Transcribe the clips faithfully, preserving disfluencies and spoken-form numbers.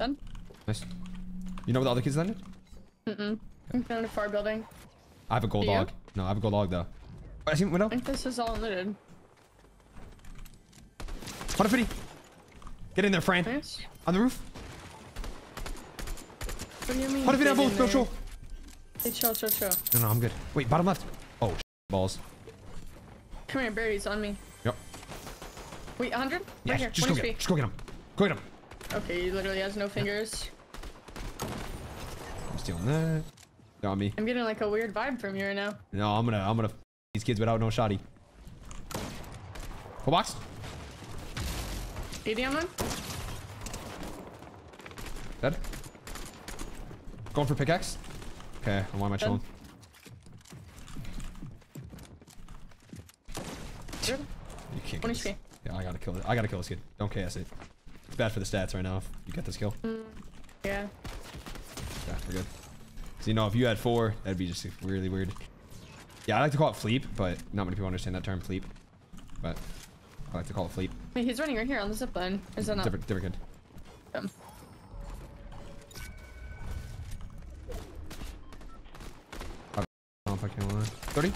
Done. Nice. You know where the other kids landed? Mm-mm. I'm going to far building. I have a gold log. No, I have a gold log though. I see window. I think this is all looted. one fifty. Get in there, Fran. Nice. On the roof. What do you mean? one fifty down both. Go show. Hey, chill, chill, chill. No, no, I'm good. Wait, bottom left. Oh, balls. Come here, Barry's on me. Yep. Wait, one hundred? Yeah, right here. Just go, get, just go get him. Go get him. Okay, he literally has no fingers. I'm stealing that. Got me. I'm getting like a weird vibe from you right now. No, I'm gonna, I'm gonna f these kids without no shotty. Full box. eighty on one. Dead. Going for pickaxe. Okay, why am I chilling? You can't. one H P. Yeah, I gotta kill it. I gotta kill this kid. Don't K S it. It's bad for the stats right now. If you get this kill. Mm, yeah. Yeah, we're good. So, you know, if you had four, that'd be just really weird. Yeah, I like to call it fleep, but not many people understand that term, fleep. But I like to call it fleep. Wait, he's running right here on the zip line. Is that not? Different, different kid. Dumb. thirty.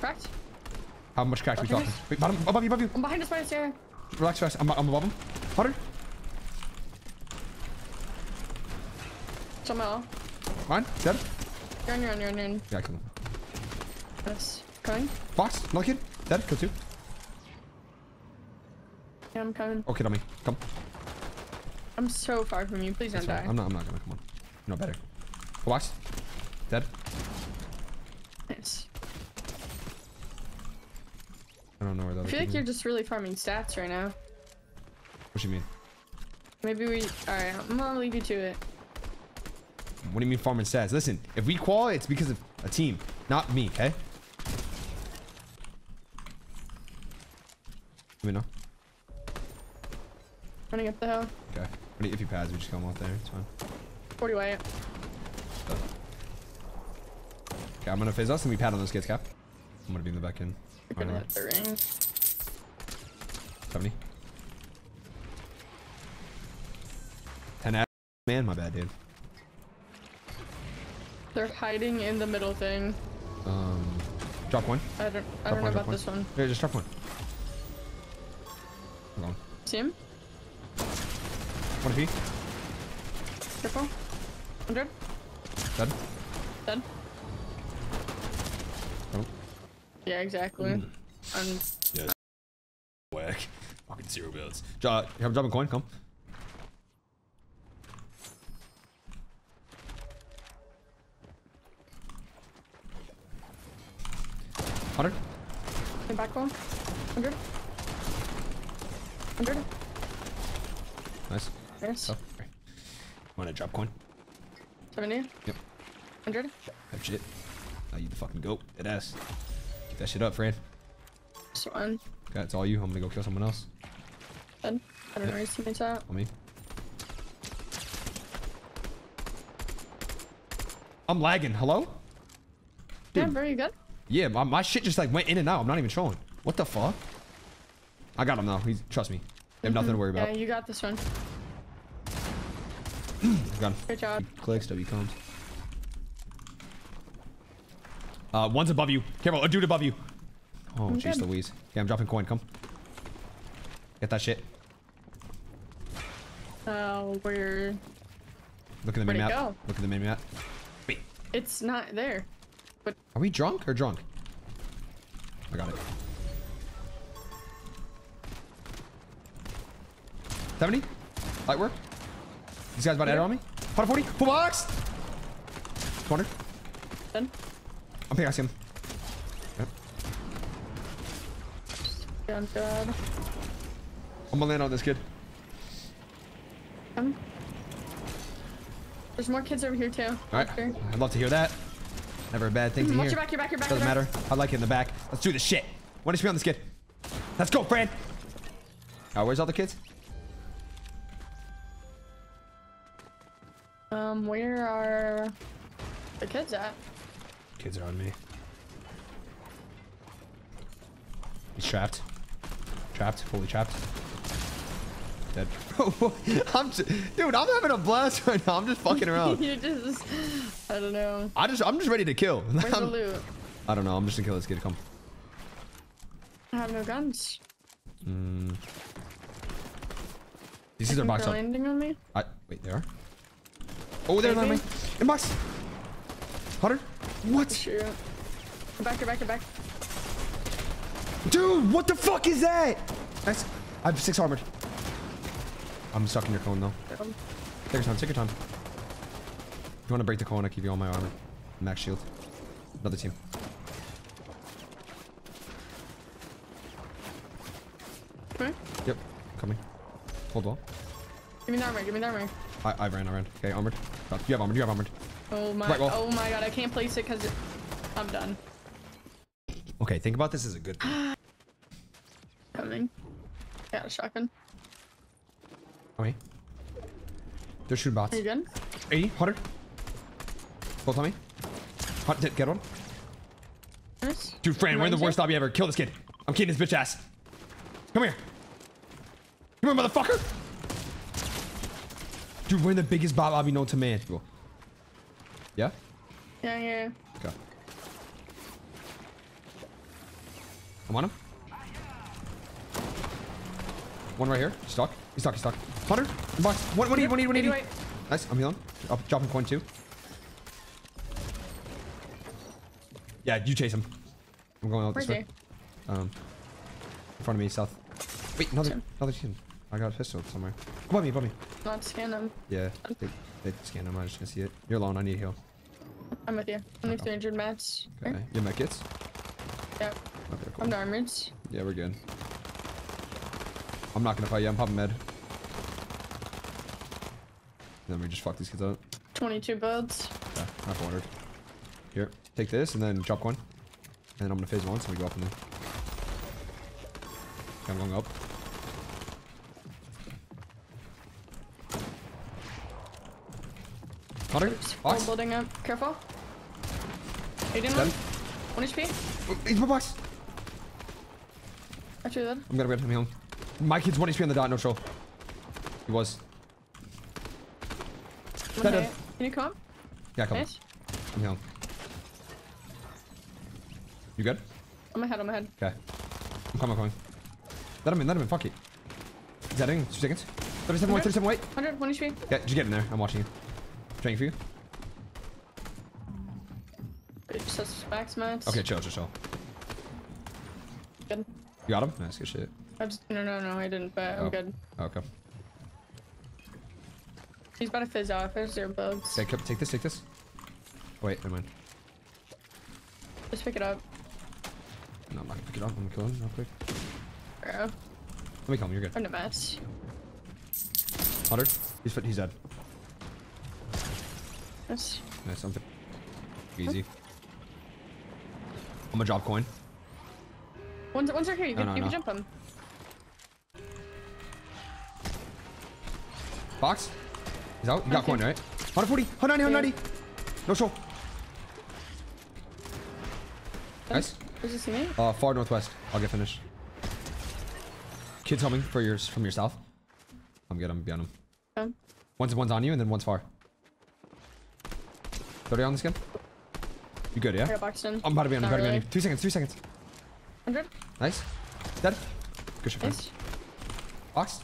Cracked. How much cracked we talking? Wait, bottom, above you, above you. I'm behind the spider stair. Relax, guys. I'm, I'm above him. one hundred. Somehow. Mine? Dead? You're on, you're on, you're on, you're on. Yeah, I killed him. That's coming. Box, another kid. Dead, kill two. Yeah, I'm coming. Okay, dummy. Come. I'm so far from you. Please don't die. I'm not, I'm not gonna, come on. You're not better. Full box. Dead. Nice. I don't know where that is. I feel like you're just really farming stats right now. What do you mean? Maybe we... Alright, I'm gonna leave you to it. What do you mean farming stats? Listen, if we qual, it's because of a team, not me, okay? Let me know. Running up the hill. Okay. If you pass, we just come off there. It's fine. forty way. Okay, I'm gonna fizz us and we pad on those kids, Cap. I'm gonna be in the back end. You're gonna hit the ring. seventy. ten ass. Man, my bad, dude. They're hiding in the middle thing. Um, drop one. I don't, I don't know about this one. Here, just drop one. I'm going. See him? one P. Triple. one hundred. Dead. Dead. Yeah, exactly. Mm. I'm yeah. Whack. Fucking zero builds. Dro I'm dropping coin. Come. one hundred. In back one. one hundred. one hundred. Nice. Yes. Oh, okay. Want to drop coin? seventy. Yep. one hundred. That shit. Now you the fucking goat. It ass. That shit up, Fran. This one. Okay, it's all you. I'm gonna go kill someone else. Dead. I don't know where his teammates at. On me. I'm lagging. Hello? Dude. Yeah, bro, you good? Yeah, my, my shit just like went in and out. I'm not even trolling. What the fuck? I got him though. He's, trust me. I have mm-hmm. nothing to worry about. Yeah, you got this one. Got him. Good job. He clicks, W comes. Uh, one's above you. Careful, a dude above you. Oh, jeez Louise. Okay, I'm dropping coin. Come. Get that shit. Oh, where? Look at the mini map. Go? Look at the mini map. Wait. It's not there. But are we drunk or drunk? I got it. seventy? Light work? These guys about to yeah. edit on me? one forty? Full box! two hundred? Done. I'm pickaxing him. Yep. I'm gonna land on this kid. Um, there's more kids over here too. All right. Sure. I'd love to hear that. Never a bad thing mm, to hear. Watch your back, your back, your back. Doesn't matter. I like it in the back. Let's do this shit. What is we on this kid? Let's go, Fran. Oh, where's all the kids? Um, where are the kids at? Kids are on me. He's trapped. Trapped. Fully trapped. dead. I'm just, dude, I'm having a blast right now. I'm just fucking around. You're just, I don't know. I just, I'm just ready to kill. Where's the loot? I don't know. I'm just gonna kill this kid. Come. I have no guns. Mm. These guys are boxed up. Landing on me? I, wait, they are. Oh, they're landing. Inbox. Hunter. What? Shoot. Back, back, back, back. Dude, what the fuck is that? Nice. I have six armored. I'm stuck in your cone though. Um, take your time. Take your time. If you want to break the cone, I keep you all my armor. Max shield. Another team. Okay. Yep. Coming. Hold wall. Give me the armor. Give me the armor. I, I ran. I ran. Okay, armored. You have armored. You have armored. Oh my. Right, oh my god. I can't place it because it, I'm done. Okay, think about this as a good thing. Coming. Yeah, a shotgun. Okay. They're shooting bots. Are you good? eighty, one hundred. Both on me. Hot, get one. Nice. Dude, Fran, we're in the worst lobby ever. Kill this kid. I'm kidding his bitch ass. Come here. Come here, motherfucker. Dude, we're in the biggest bot lobby known to man. Yeah? Yeah, yeah. Okay. I'm on him. One right here. Stuck. He's stuck. He's stuck. Hunter. Box. What, what do you need? What do you need? Nice. I'm healing. I'll drop him coin too. Yeah, you chase him. I'm going out this way. Um, in front of me, south. Wait, another, another team. I got a pistol somewhere. Above me, above me. Not scan him. Yeah, they, they scan him. I just can't see it. You're alone. I need a heal. I'm with you. I'm with three hundred mats. Okay. Your med kits? Yep. Okay, cool. I'm the armored. Yeah, we're good. I'm not gonna fight you. I'm popping med. Then we just fuck these kids up. twenty-two builds. Yeah, I've ordered. Here, take this and then drop one. And I'm gonna phase one, so we go up and then. I'm going up. Hunter, box. I'm building up. Careful. eighteen one. one H P. He's my box. I'm gonna get him healing. My kid's one H P on the dot, no troll. He was. Okay. Can you come? Yeah, come. Nice. I'm healing. You good? I'm ahead, I'm ahead. Okay. I'm coming, I'm coming. Let him in, let him in, fuck it. Is that in? Two seconds. thirty-seven white, thirty-seven white. one hundred, one H P. Yeah, just get in there. I'm watching you. I'm training for you. Bitch, that's max mats. Okay, chill, chill, chill. Good. You got him? Nice, good shit. I just, no, no, no, I didn't, but I'm oh. good. Okay. He's about to fizz off. There's zero bugs. Take, take this, take this. Wait, never mind. Just pick it up. No, I'm not gonna pick it up. I'm gonna kill him real quick. Bro. Let me kill him, you're good. I'm the best. Hunter, he's, he's dead. Yes. Nice, something. Easy. Huh? I'm gonna drop coin. One's, one's right here, you can, no, no, you can no. jump him. Box? He's out. You got coin, right? one forty, one ninety, one ninety. Yeah. No show. Nice. Is this me? Uh, far northwest. I'll get finished. Kid's coming for yours from your south. I'm good. I'm beyond him. Um. One's one's on you, and then one's far. thirty on this kid. You good? Yeah. I'm about to be on him. About to be on you. Two seconds. Two seconds. one hundred. Nice. Dead. Good shot. Nice. Box.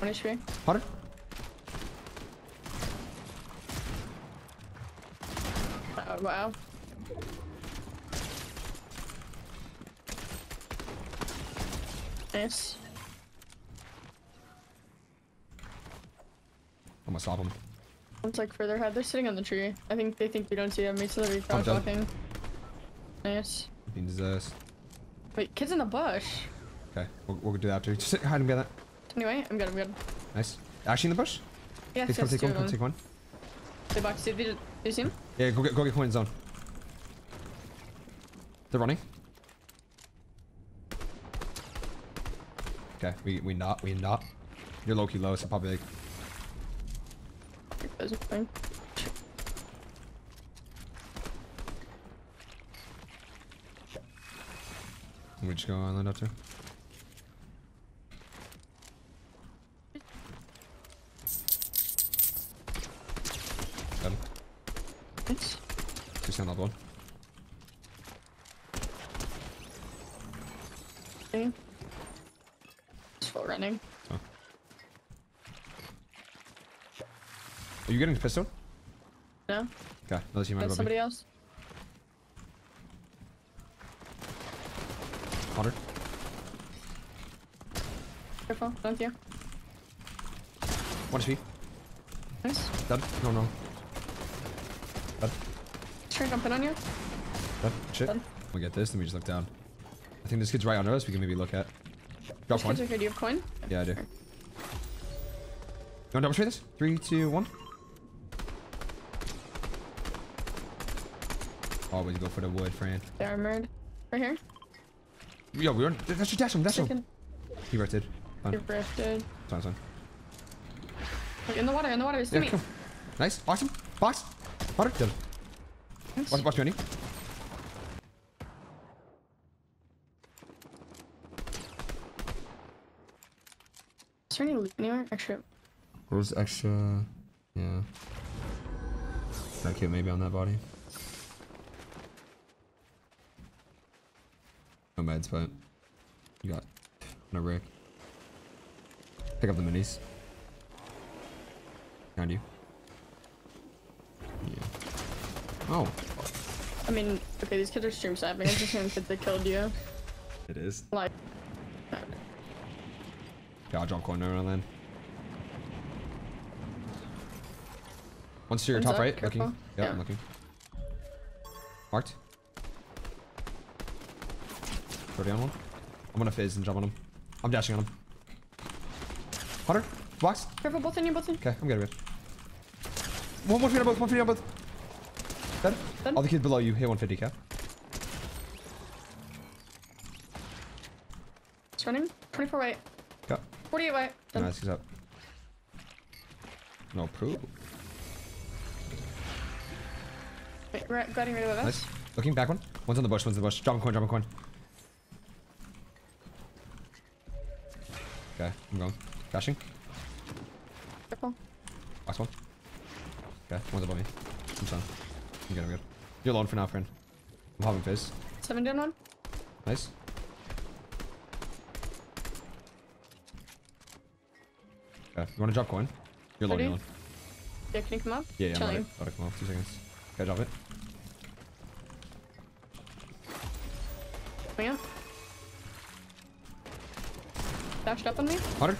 one H P. one hundred. Oh, wow. Nice. I'm gonna stop him. It's like further ahead. They're sitting on the tree. I think they think we don't see them. We still have cross walking. Nice. Means this. Wait, kid's in the bush. Okay, we'll, we'll do that after. Just hide and get that. Anyway, I'm good, I'm good. Nice. Actually in the bush? Yeah, yes, come take one, come take one. They boxed it. Did you see him? Yeah, go get, go get coin zone. They're running. Okay, we, we not, we not. You're low-key low, so probably like... We just go island up to. just another one. It's full running. Oh. Are you getting the pistol? No. Okay, unless you might That's somebody me. else. one hundred. Careful, don't you? one H P. Nice. Dead. No, no. Dead. Sure, jump in on you. Dead. Shit. Dead. We'll get this, then we just look down. I think this kid's right on us, we can maybe look at. Drop coin. Do you have coin? Yeah, I do. Sure. You want to double trade this? three, two, one. Always go for the wood, Fran. They're armored. Right here. Yo, we weren't. That's your dash him, dash him. He rifted. He rifted. Fine, fine. In the water, in the water, he's yeah, me. Come. Nice, awesome. Box. Water, done. Nice. Watch, watch, Johnny. Is there any loot anywhere? Extra. Where's extra? Yeah. That kid maybe on that body. No meds, but you got no wreck. Pick up the minis. Found you. Yeah. Oh. I mean, okay, these kids are stream sniping. I just assumed that they killed you. It is. Like. No. Yeah, I'll drop corner and then. One's to your One's top up, right. Careful. Looking. Yep, yeah, I'm looking. Marked. Throw down one. I'm gonna fizz and jump on him. I'm dashing on him. Hunter, box. Careful, both in you, both in. Okay, I'm getting rid. One, one feet on both, one feet on both. Dead. Dead. All the kids below you. Hit one fifty, cap. It's running. twenty-four right. Got. forty-eight right. Dead. Nice, he's up. No proof. Wait, we're getting rid of us. Nice. Looking back one. One's on the bush, one's on the bush. Drop a coin, drop a coin. Okay, I'm going. Dashing. Careful. Last one. Okay, one's above me. I'm done. I'm good, I'm good. You're alone for now, friend. I'm hopping fizz. Seven down one. Nice. Okay, you want to drop coin? You're alone, you're alone. Yeah, can you come up? Yeah, yeah, Tell I'm ready. I'll come up. Two seconds. Okay, drop it. Coming up. Dashed up on me. one hundred.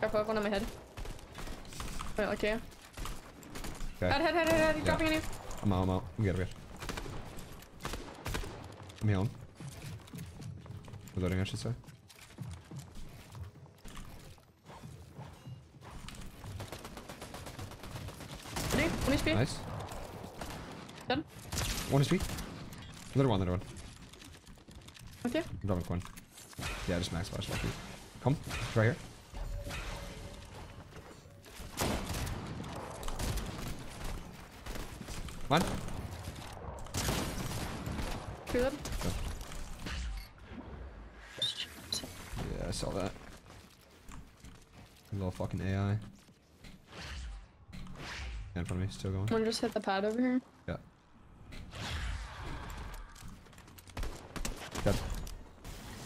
Careful, I have one on my head. Wait, like you. Okay. Head, head, head, head, head. He's yeah. dropping on you. I'm out, I'm out. I'm good, I'm good. I'm healing. Reloading, I should say. Ready? one H P. Nice. Dead. one H P. Another one, another one. With you? I'm dropping coin. Yeah, just max flash. Come, right here. Come on. Good. Go. Yeah, I saw that. Little fucking A I. And in front of me, still going. One just hit the pad over here. Yeah. Good.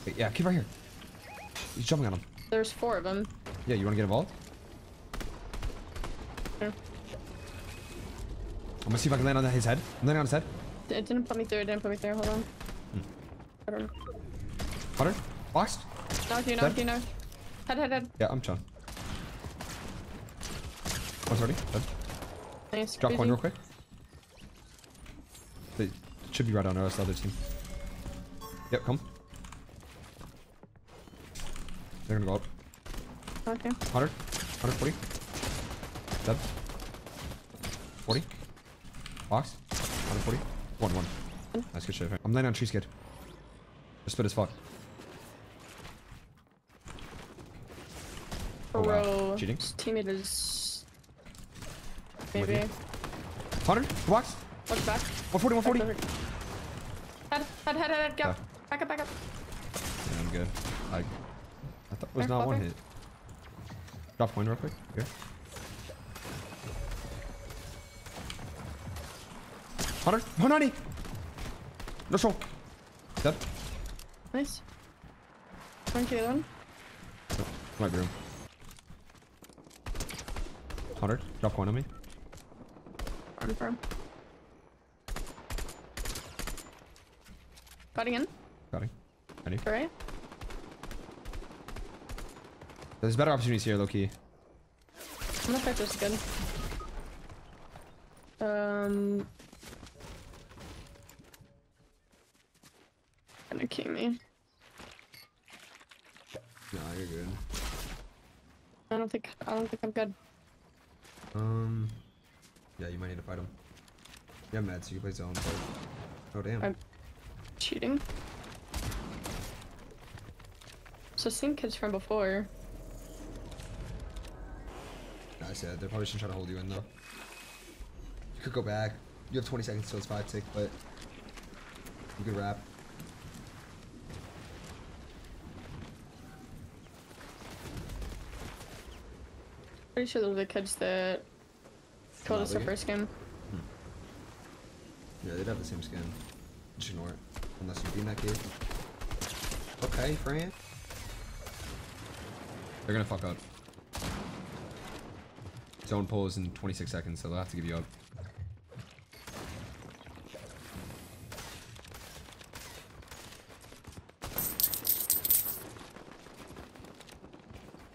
Wait, yeah, keep right here. He's jumping on him. There's four of them. Yeah, you want to get involved? Sure. I'm going to see if I can land on his head. I'm landing on his head. It didn't put me through. It didn't put me through. Hold on. Hmm. I don't know. Hunter? Boxed? Knock you, knock you, knock. Head, head, head. Yeah, I'm chilling. one thirty. Dead. Nice. Drop one real quick. They should be right on us, the other team. Yep, come. They're gonna go up. Okay. one hundred, one forty. Dead. forty. Box. one forty. one, one. Mm. Nice, good shit. I'm landing on trees, kid. Just spit as fuck. Oh, bro. Wow. Cheating. His teammate is. Maybe. one hundred. Box. Watch back. one forty, one forty. Head, head, head, head, head. Go. Back up, back up. Yeah, I'm good. I. I thought it was not one hit. Drop coin real quick. Here. one hundred, one ninety. No show. Dead. Nice. Thank you, then. My room. one hundred. Drop coin on me. I'm firm. Cutting in. Cutting. Ready? Alright. There's better opportunities here, low key. I'm not sure if this is good. Um. Gonna key me. Nah, you're good. I don't think I don't think I'm good. Um. Yeah, you might need to fight him. Yeah, I'm mad, so you play zone. But... Oh damn. I'm cheating. So same kids from before. I said they're probably just trying to hold you in though. You could go back. You have twenty seconds till it's five tick, but you could wrap. Pretty sure those are the kids that told us our first game. Hmm. Yeah, they'd have the same skin. Just ignore it. Unless you beat that kid. Okay, Fran. They're gonna fuck up. Zone pull is in twenty-six seconds, so they'll have to give you up.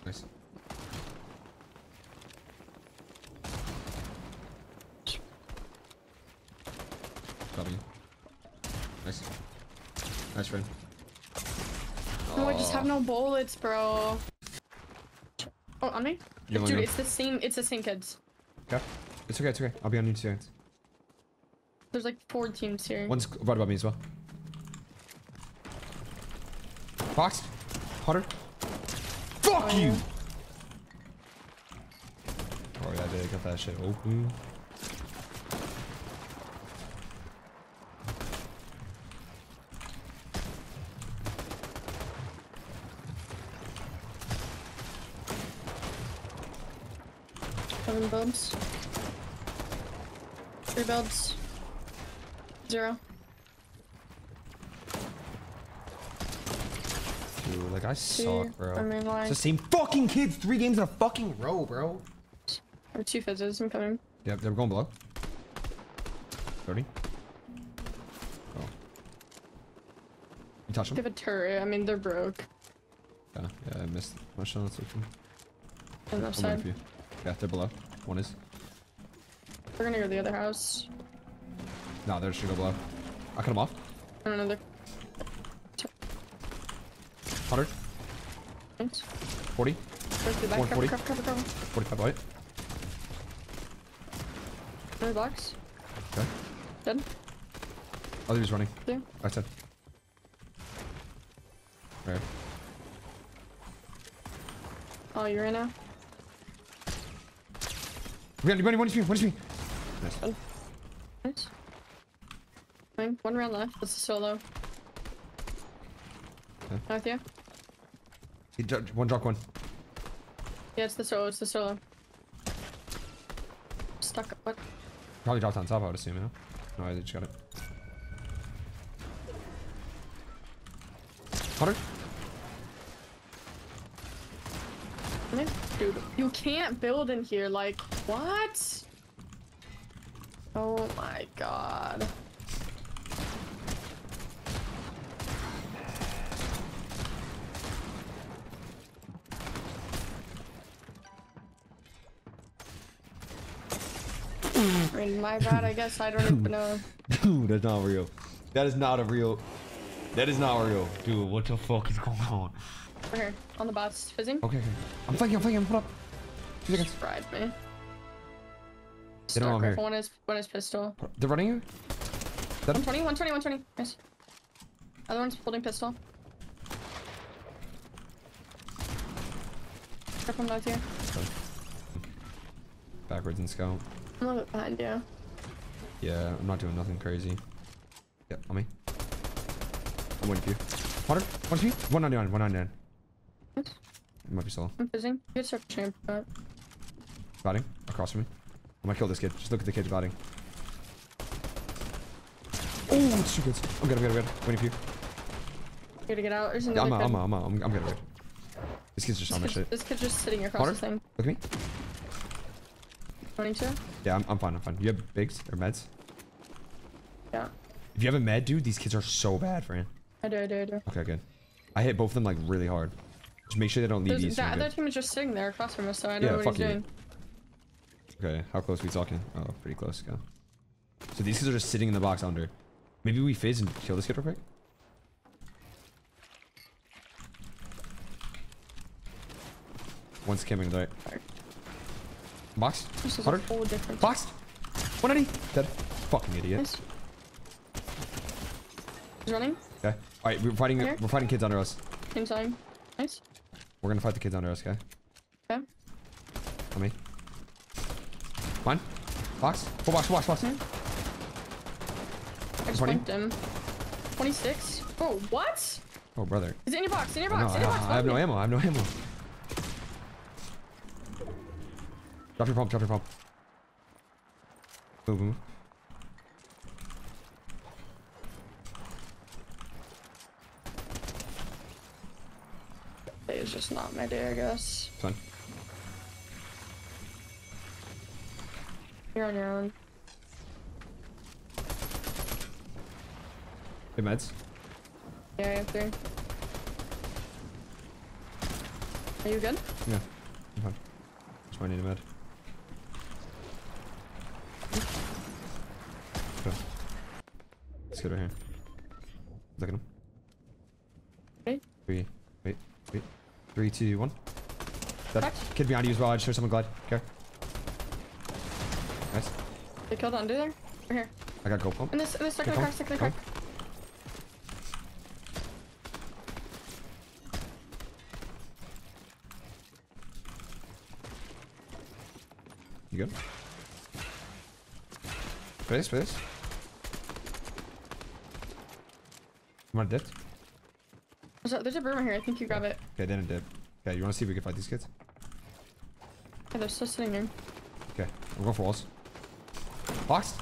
Nice. W. Nice. Nice, friend. No, oh. I just have no bullets, bro. Oh, on me? You Dude, it's the same, it's the same kids. Okay. It's okay, it's okay. I'll be on you two hands. There's like four teams here. One's right above me as well. Box. Hunter. Fuck oh, you! Yeah. Oh, yeah, I did. Got that shit open. Seven bulbs. Three bulbs. Zero. Dude, like I suck, bro. I mean, like, it's the same fucking kids. Three games in a fucking row, bro. I have two fizzes. I'm coming. Yep, they're going below. thirty. Oh. You touch them? They have a turret. I mean, they're broke. Yeah, yeah, I missed my shot. On that side. Yeah, they're below. One is. We're gonna go to the other house. Nah, they're just gonna go below. I cut them off. I don't know. They're... one hundred. Thanks. forty. one forty. Cover, cover, cover. forty-five light. Another box. Okay. Dead. Other dude's running. Yeah. That's dead. Alright. Oh, you're in now? Ready, ready, one is me, one is me. Nice. One. Nice. One round left. That's a solo. Okay. Right with you. He dropped one, drop one. Yeah, it's the solo. It's the solo. Stuck. What? Probably dropped on top. I would assume. You know? No, I just got it. Hunter. Dude, you can't build in here. Like, what? Oh my god. I mean, my bad, I guess. I don't even know. Dude, that's not real. That is not a real. That is not real. Dude, what the fuck is going on? Over here, on the bots, fizzing. Okay, okay. I'm flanking, I'm flanking, put up. Just seconds. Fried me. They don't know one is, one is pistol. They're running you? one twenty, one twenty, one twenty. Yes. Other one's holding pistol. Trip him out here. Backwards and scout. I'm a little bit behind you. Yeah, I'm not doing nothing crazy. Yep, on me. I'm waiting for you. one hundred, one hundred, one ninety-nine, one ninety-nine. It might be solo. I'm fizzing. Good search champ. Batting across from me. I might kill this kid. Just look at the kid batting. Oh, it's too good. I'm good, I'm good, I'm good. Waiting for you. You gotta get out. There's another yeah, I'm, out, I'm out, I'm out, I'm out. I'm gonna wait. This kid's just this on my shit. This kid's just sitting across Connor, the thing. Look at me. twenty-two? Yeah, I'm, I'm fine, I'm fine. You have bigs or meds? Yeah. If you have a med, dude, these kids are so bad, Fran. I do, I do, I do. Okay, good. I hit both of them, like, really hard. Just make sure they don't leave these. That other team is just sitting there across from us, so I don't yeah, know what he's you. doing. Okay, how close are we talking? Oh, pretty close. Go. So these kids are just sitting in the box under. Maybe we fizz and kill this kid real quick? One's camping right. Box. This is a whole different. Box. one ninety. Dead. Fucking idiot. Nice. He's running. Okay. All right, we're fighting. Here. We're fighting kids under us. Same time. Nice. We're gonna fight the kids under us, okay? Okay. On me. Mine. Box. Full box. Full box. Box. Mm-hmm. I just bumped him. twenty-six. Oh, what? Oh, brother. He's in your box. In your box. In your box. I have no ammo. I have no ammo. Drop your pump, drop your pump. Move, move. It's just not my day, I guess. It's fine. You're on your own. Hey, meds? Yeah, I have three. Are you good? Yeah, I'm fine. That's why I need a med. Let's go right here. Look at him. Okay. Three, wait, wait. Three, two, one. That kid behind you as well. I just heard someone glide. Okay. Nice. They killed under there. Right here. I got go pump. And this, and this stuck in the crack, stuck in the crack. You good? Place, place. You want a dip? So, there's a broom here. I think you grab it. Okay, then a dip. Okay, you want to see if we can fight these kids? Yeah, they're still sitting here. Okay, we're going for walls. Box?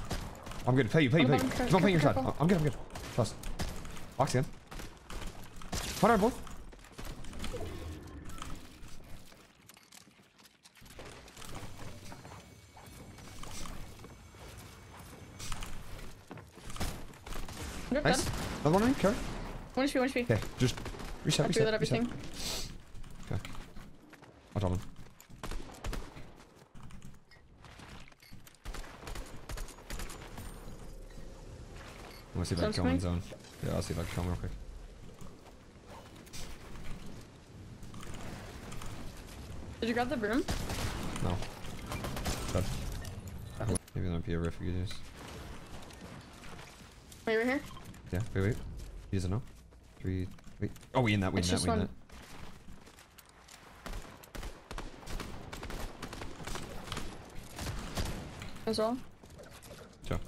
I'm good. Pay you, pay you, pay you. Keep on playing your side. I'm good, I'm good. Trust. Box again. Fight our both. Nice. Dead. Another one in, carry. one H P, one H P. Okay, just reset, I reset, reset. Everything. Okay. I'll drop him. I want to see if I can kill him in zone. Yeah, I'll see if I can kill him real quick. Did you grab the broom? No. Dead. Oh. Maybe there'll be a riff you could use. Wait, right here? Yeah, wait, wait. He doesn't know. Three, wait. Oh, we in that, we in that, we in that. That's all. Sure.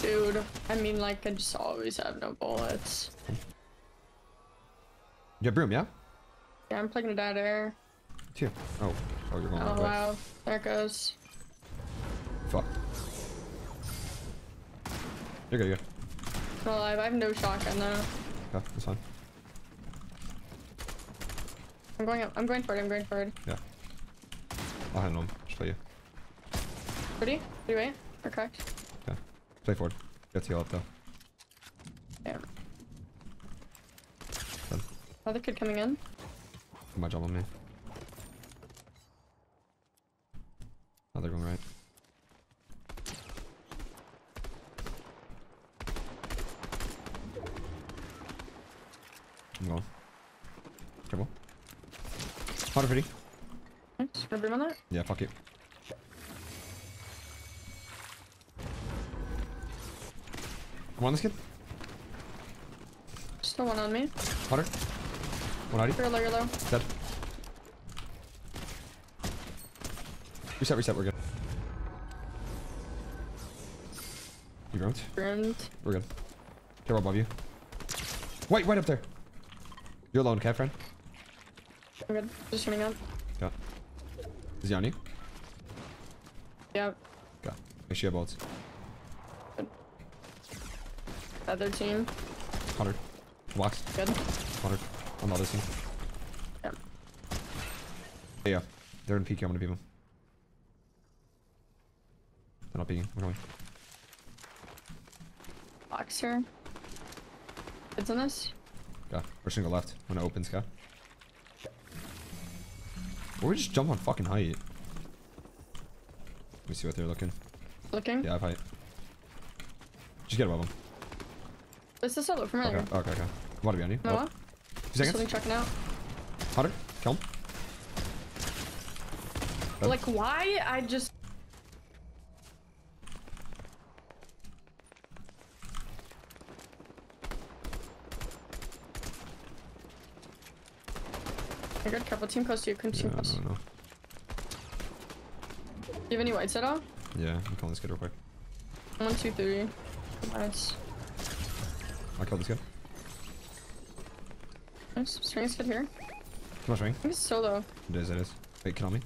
Dude, I mean, like, I just always have no bullets. You have broom, yeah? Yeah, I'm plugging it out of air. Two. Oh, oh, you're going oh, right wow. Way. There it goes. Fuck. You're good, you're good. I'm alive. I have no shotgun though. Yeah, that's fine. I'm going up. I'm going forward. I'm going forward. Yeah. I'll handle him. Just play you. Ready? Ready, wait. We're cracked. Yeah. Play forward. Got to heal up though. Yeah. Done. Another kid coming in. He might jump on me. Oh, they're going right. I'm going. Careful. one fifty. Nice. Can I bring on that? Yeah, fuck it. I'm on this kid. Still one on me. one hundred. one ninety. You're low, you're low. Dead. Reset, reset, we're good. You groomed? Groomed. We're good. They're above you. Wait, right up there. You're alone, okay, friend? I'm good. Just running up. Yeah. Is he on you? Yeah. Okay. We should have bots. Other team. one hundred. Blocks. Good. one hundred. I'm not this team. Yeah. Yeah. They're in P Q. I'm gonna beam them. They're not peeking. We're going. Box here. It's on us. Yeah. We're single left. When it opens, guy. Or we just jump on fucking height. Let me see what they're looking. Looking? Yeah, I have height. Just get above them. This is solo for me. Okay, okay, okay. I'm about to be on you. No. Nope. Two seconds. Checking out. Hunter, kill him. Red. Like, why? I just. I got a couple. Team close to you. Couldn't team yeah, close. I don't know. Do you have any whites at all? Yeah, I'm calling this kid real quick. One, two, three. Nice. I killed this kid. Nice. String's kid here. Come on, string. He's solo. It is, it is. Wait, kill me.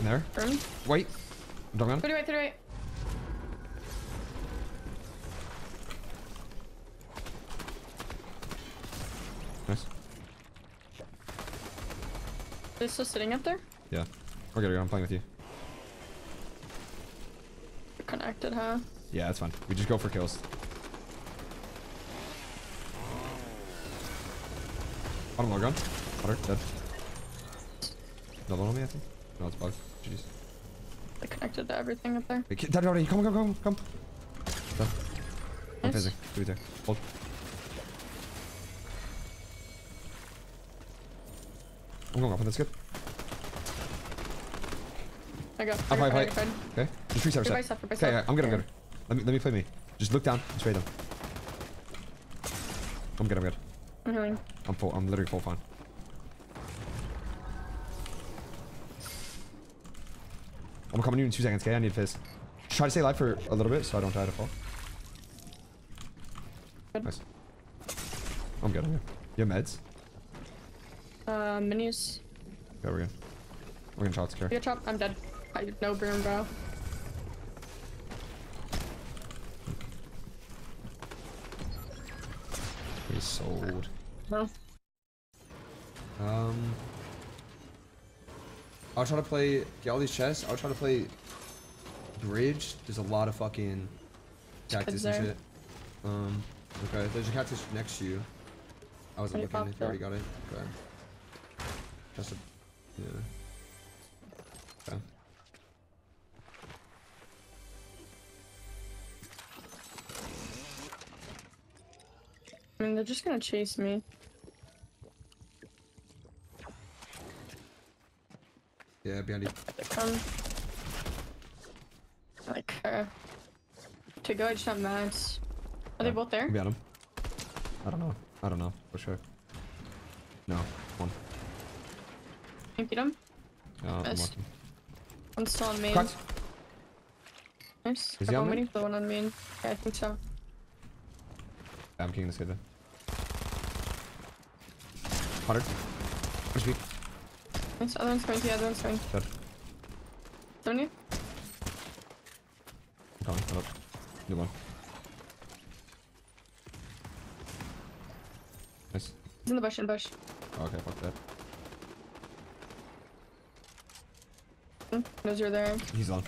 In there. Burn. Wait. Don't run. thirty-eight, thirty-eight. Nice. Are they still sitting up there? Yeah. We're good, I'm playing with you. You're connected, huh? Yeah, that's fine. We just go for kills. Bottom low gun. Water, dead. Another one on me, I think. No, it's bugged. Jeez. They connected to everything up there. Wait, dead already. Come, come, come, come. Done. Nice. I'm fizzing. Do it there. Hold. I'm going up on this good. I got high, high. Okay. Just reset, reset. Step, okay, yeah, I'm good, I'm good. Let me, let me play me. Just look down and spray them. I'm good, I'm good. I'm healing. I'm full, I'm literally full fine. I'm coming to you in two seconds, okay? I need fizz. Just try to stay alive for a little bit so I don't die to fall. Good. Nice. I'm good, I'm good. You have meds? Uh, menus. Okay, we're good. We're gonna chop secure. You're chopped, I'm dead. I have no broom, bro. He's sold. No. Um. I'll try to play. Get all these chests. I'll try to play bridge. There's a lot of fucking cactus and shit. Um. Okay, there's a cactus next to you. I wasn't looking. You already got it. Okay. Just a. Yeah. Okay. I mean, they're just gonna chase me. Yeah, behind you. They come. Like, uh, to go, I just have mats. Are yeah. They both there? Behind them. I don't know. I don't know for sure. No, one. Can you beat him? No, I'm watching. I'm still on main. Cut. Nice. Is he on main? The one on main. Yeah, I think so. Yeah, I'm kicking this kid then. one hundred. Push me. Nice. Other one's going to the other one's going. Dead. Don't you? I'm coming. Hold up. New one. Nice. He's in the bush. In the bush. Oh, okay, fuck that. Those are there. He's on.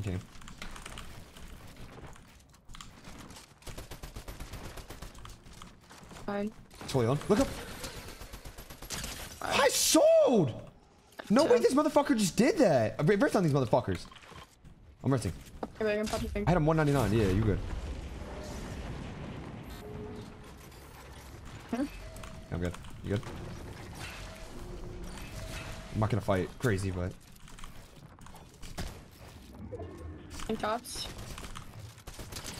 Okay. Fine. Totally on. Look up. Fine. I sold. No way, this motherfucker just did that. I ripped on these motherfuckers. I'm resting. Okay, I had him one ninety-nine. Yeah, you good. Huh? Yeah, I'm good. You good? I'm not gonna fight crazy, but. Tops.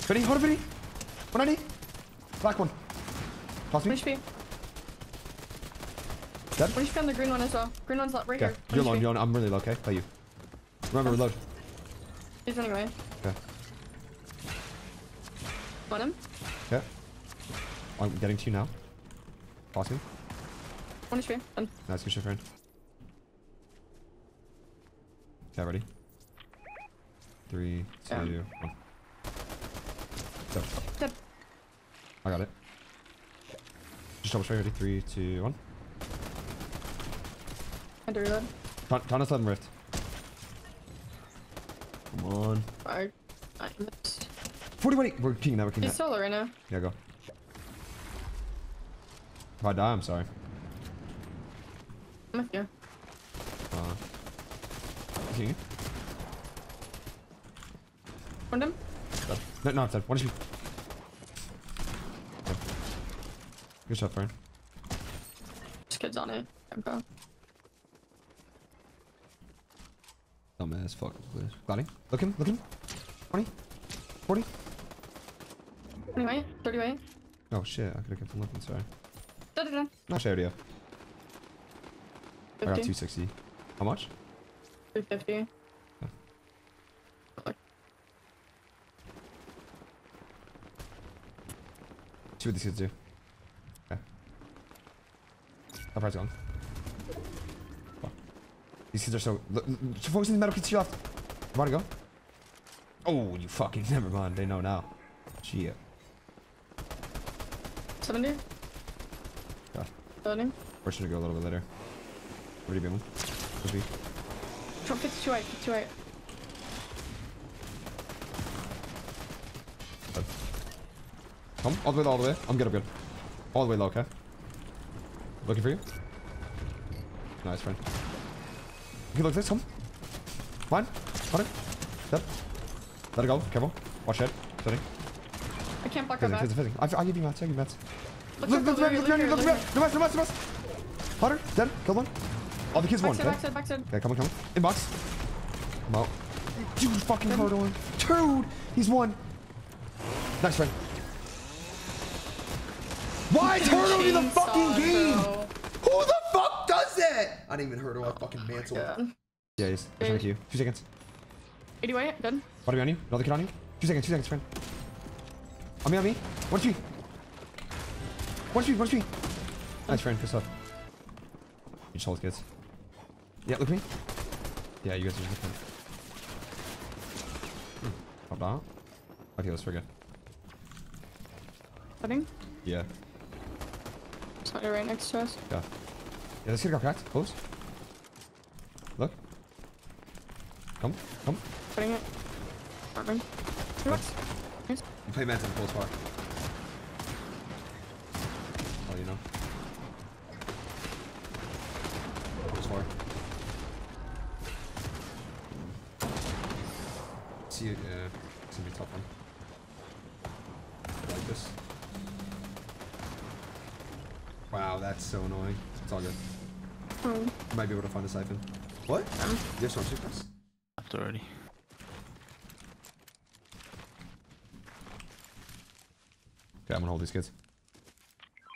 Ready? Hold up, ready? one ninety. Black one. Toss me. Dead? What H P on the green one as well? Green one's right here. You're alone, you're on. I'm really low, okay? Play you. Remember, reload. He's running away. Okay. On him? Yeah. I'm getting to you now. Toss me. one H P. Done. Nice, good shit, friend. Okay, ready? Three, two, um. one. Step. Step. I got it. Just double straight, ready? Three, two, one. I had to reload. Trying to slip rift. Come on. I, I missed. forty-one. We're king now, we're king now. He's solo right now. Yeah, go. If I die, I'm sorry. I'm with you. Uh, king. One him. No, no, I'm dead. One H P. Okay. Good shot, Fran. This kid's on it. I'm going. Dumbass fuck. Gliding. Look him, look him. twenty. forty. Anyway, thirty way. Oh shit, I could have kept him looking, sorry. Da, da, da. Not sure, yeah. I got two sixty. How much? two fifty. See what these kids do. Okay. That part's gone. Fuck. These kids are so. Look, so focus on the metal kids to your left. You wanna go? Oh, you fucking. Never mind. They know now. Shit. seventy? God. seventy? We're just gonna go a little bit later. What are you doing? Could be. It's too right. It's too right. Come, all the way, all the way. I'm good, I'm good. All the way low, okay? Looking for you. Nice, friend. You can look at this, come. Mine. Got it. Step. Let it go, careful. Watch it. Steady. I can't block her back. I'll give you mats, I'll give you mats. Look, look, look, look, look, look, look, look. No mats, no mats, no mats. Hunter, dead, killed one. All the kids won. Backside, backside, backside. Okay, come on, come on. Inbox. I'm out. Dude, fucking hard on. Dude, he's won. Nice, friend. Why turtle in the fucking game? Though. Who the fuck does that? I didn't even hurdle. I fucking mantle. Yeah, he's trying to kill you. Two seconds. eighty way, done. What are you on you? Another kid on you? Two seconds, two seconds, friend. On me, on me. One tree. One tree, one tree. Nice, friend. Good stuff. You just hold kids. Yeah, look at me. Yeah, you guys are just good. Pop down. Okay, let's forget. Cutting? Yeah. Right next to us. Yeah. Yeah, this kid got cracked. Close. Look. Come. Come. Putting it. Arming. Two bucks. You play meds in the full spot. Oh, you know. Full spot. See it. Yeah. It's gonna be a tough one. I like this. Wow, that's so annoying. It's all good. Oh. You might be able to find a siphon. What? Um, yes, one super. Left already. Okay, I'm gonna hold these kids.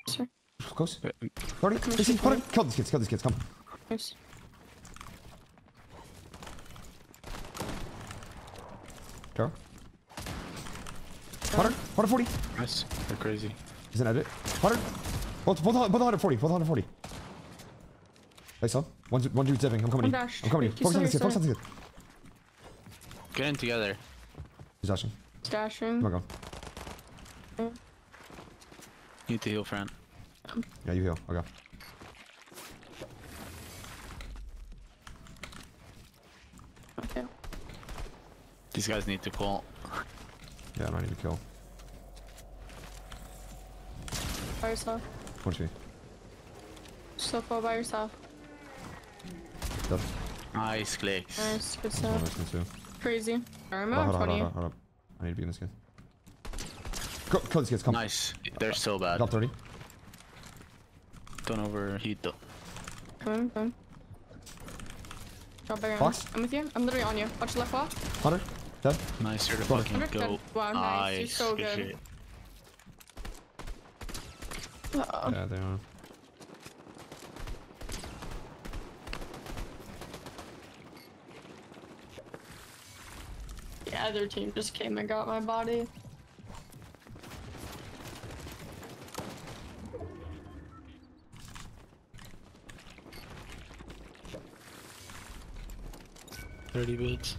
Sure. Close. Party. Kill these kids. Kill these kids. Come. Yes. Go. Hunter. Hunter forty. Nice. They're crazy. He's an edit. Hunter. Both, both, both one forty, both one forty. Nice, huh? One, one dude zipping. I'm coming in. I'm coming in. Focus on this kid, focus on this kid. Get in together. He's dashing. He's dashing. Come on, go. You need to heal, Fran. Yeah, you heal. I'll go. Okay. These guys need to pull. Yeah, I might need to kill. By yourself. Punch me. So far by yourself. Dead. Nice clicks. Nice, good stuff. Crazy. I'm out twenty. Hold up, hold up. I need to be in this game. Go, kill these kids, come. Nice. They're uh, so bad. Top thirty. Don't overheat though. Come on, come on. Drop back around. I'm with you. I'm literally on you. Watch your left wall. one hundred. Dead. Nice, you're the fucking go. Dead. Wow, nice. nice. You're so good. good. Uh-oh. Yeah, they are. The other team just came and got my body. thirty bits.